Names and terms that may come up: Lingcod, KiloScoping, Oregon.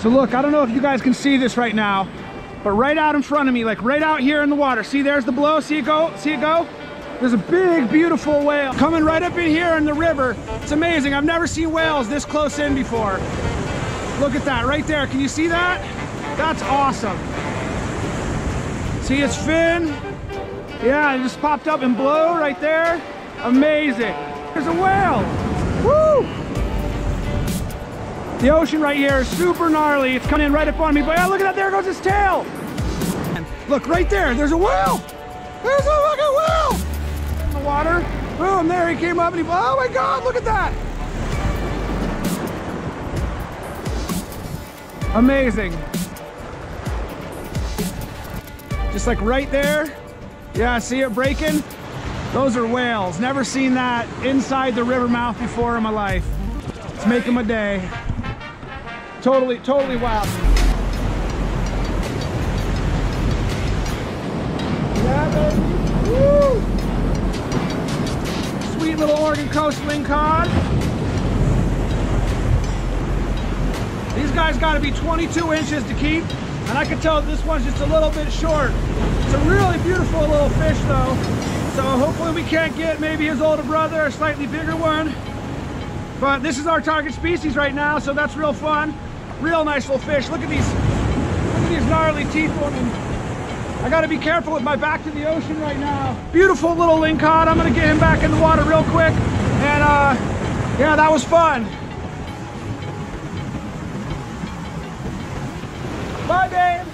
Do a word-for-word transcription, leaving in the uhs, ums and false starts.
So look, I don't know if you guys can see this right now, but right out in front of me, like right out here in the water, see, there's the blow, see it go, see it go? There's a big, beautiful whale coming right up in here in the river. It's amazing. I've never seen whales this close in before. Look at that right there. Can you see that? That's awesome. See its fin? Yeah, it just popped up and blow right there. Amazing. There's a whale. Woo! The ocean right here is super gnarly. It's coming in right up on me. But yeah, look at that. There goes its tail. Look right there. There's a whale. There's a fucking whale. Water. Boom, there he came up and he, oh my God, look at that. Amazing. Just like right there. Yeah, see it breaking? Those are whales. Never seen that inside the river mouth before in my life. Let's make them a day. Totally, totally wild. Yeah, baby. Woo! Little Oregon Coast lingcod. These guys got to be twenty-two inches to keep, and I can tell this one's just a little bit short. It's a really beautiful little fish though, so hopefully we can't get maybe his older brother, a slightly bigger one. But this is our target species right now, so that's real fun. Real nice little fish. Look at these, look at these gnarly teeth on him. I gotta be careful with my back to the ocean right now. Beautiful little lingcod. I'm gonna get him back in the water real quick. And uh, yeah, that was fun. Bye, babe.